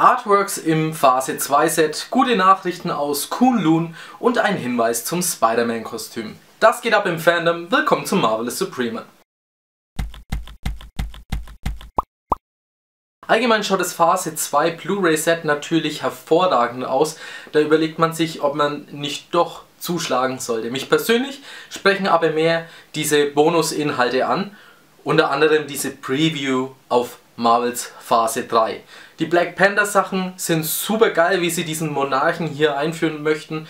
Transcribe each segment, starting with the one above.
Artworks im Phase 2 Set, gute Nachrichten aus Kunlun und ein Hinweis zum Spider-Man-Kostüm. Das geht ab im Fandom, willkommen zum Marvelous Supreme. Allgemein schaut das Phase 2 Blu-ray-Set natürlich hervorragend aus, da überlegt man sich, ob man nicht doch zuschlagen sollte. Mich persönlich sprechen aber mehr diese Bonusinhalte an, unter anderem diese Preview auf Marvels Phase 3. Die Black Panther Sachen sind super geil, wie sie diesen Monarchen hier einführen möchten,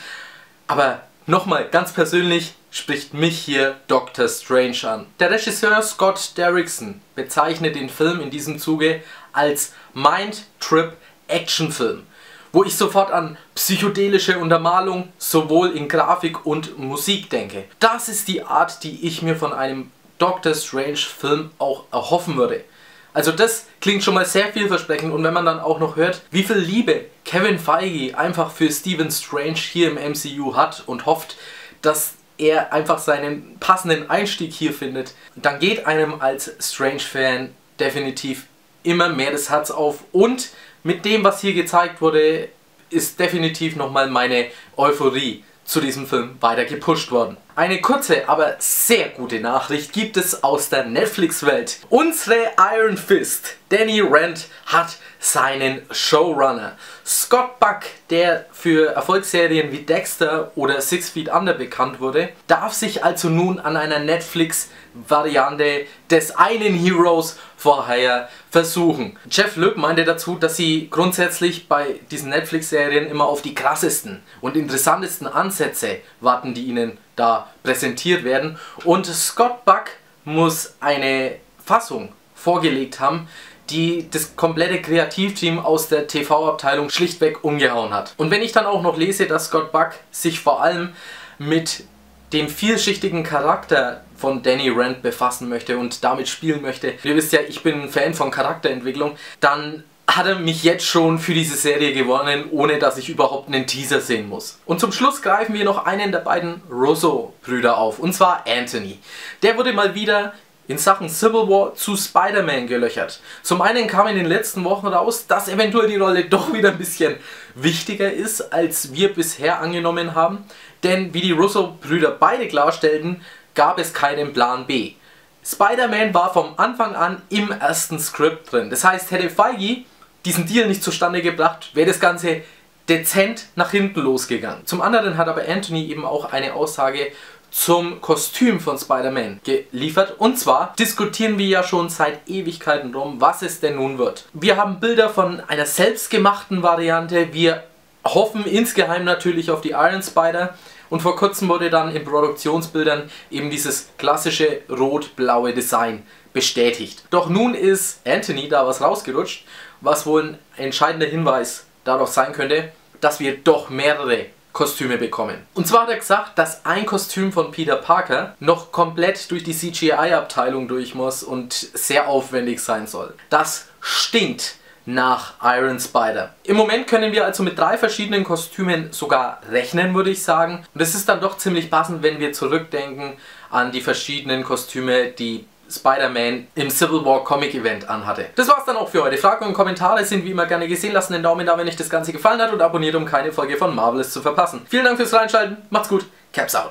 aber nochmal ganz persönlich spricht mich hier Dr. Strange an. Der Regisseur Scott Derrickson bezeichnet den Film in diesem Zuge als Mind-Trip-Action-Film, wo ich sofort an psychedelische Untermalung sowohl in Grafik und Musik denke. Das ist die Art, die ich mir von einem Dr. Strange Film auch erhoffen würde. Also das klingt schon mal sehr vielversprechend, und wenn man dann auch noch hört, wie viel Liebe Kevin Feige einfach für Stephen Strange hier im MCU hat und hofft, dass er einfach seinen passenden Einstieg hier findet, dann geht einem als Strange-Fan definitiv immer mehr das Herz auf, und mit dem, was hier gezeigt wurde, ist definitiv nochmal meine Euphorie zu diesem Film weiter gepusht worden. Eine kurze, aber sehr gute Nachricht gibt es aus der Netflix-Welt. Unsere Iron Fist, Danny Rand, hat seinen Showrunner. Scott Buck, der für Erfolgsserien wie Dexter oder Six Feet Under bekannt wurde, darf sich also nun an einer Netflix-Variante des einen Heroes vorher versuchen. Jeff Loeb meinte dazu, dass sie grundsätzlich bei diesen Netflix-Serien immer auf die krassesten und interessantesten Ansätze warten, die ihnen da präsentiert werden, und Scott Buck muss eine Fassung vorgelegt haben, die das komplette Kreativteam aus der TV-Abteilung schlichtweg umgehauen hat. Und wenn ich dann auch noch lese, dass Scott Buck sich vor allem mit dem vielschichtigen Charakter von Danny Rand befassen möchte und damit spielen möchte, ihr wisst ja, ich bin ein Fan von Charakterentwicklung, dann hat er mich jetzt schon für diese Serie gewonnen, ohne dass ich überhaupt einen Teaser sehen muss. Und zum Schluss greifen wir noch einen der beiden Russo-Brüder auf, und zwar Anthony. Der wurde mal wieder in Sachen Civil War zu Spider-Man gelöchert. Zum einen kam in den letzten Wochen raus, dass eventuell die Rolle doch wieder ein bisschen wichtiger ist, als wir bisher angenommen haben, denn wie die Russo-Brüder beide klarstellten, gab es keinen Plan B. Spider-Man war vom Anfang an im ersten Skript drin. Das heißt, hätte Feige diesen Deal nicht zustande gebracht, wäre das Ganze dezent nach hinten losgegangen. Zum anderen hat aber Anthony eben auch eine Aussage zum Kostüm von Spider-Man geliefert. Und zwar diskutieren wir ja schon seit Ewigkeiten drum, was es denn nun wird. Wir haben Bilder von einer selbstgemachten Variante. Wir hoffen insgeheim natürlich auf die Iron Spider. Und vor kurzem wurde dann in Produktionsbildern eben dieses klassische rot-blaue Design bestätigt. Doch nun ist Anthony da was rausgerutscht, was wohl ein entscheidender Hinweis darauf sein könnte, dass wir doch mehrere Kostüme bekommen. Und zwar hat er gesagt, dass ein Kostüm von Peter Parker noch komplett durch die CGI-Abteilung durch muss und sehr aufwendig sein soll. Das stinkt nach Iron Spider. Im Moment können wir also mit 3 verschiedenen Kostümen sogar rechnen, würde ich sagen. Und es ist dann doch ziemlich passend, wenn wir zurückdenken an die verschiedenen Kostüme, die Spider-Man im Civil War Comic Event anhatte. Das war's dann auch für heute. Fragen und Kommentare sind wie immer gerne gesehen. Lasst einen Daumen da, wenn euch das Ganze gefallen hat, und abonniert, um keine Folge von Marvelous zu verpassen. Vielen Dank fürs Reinschalten. Macht's gut. Caps out.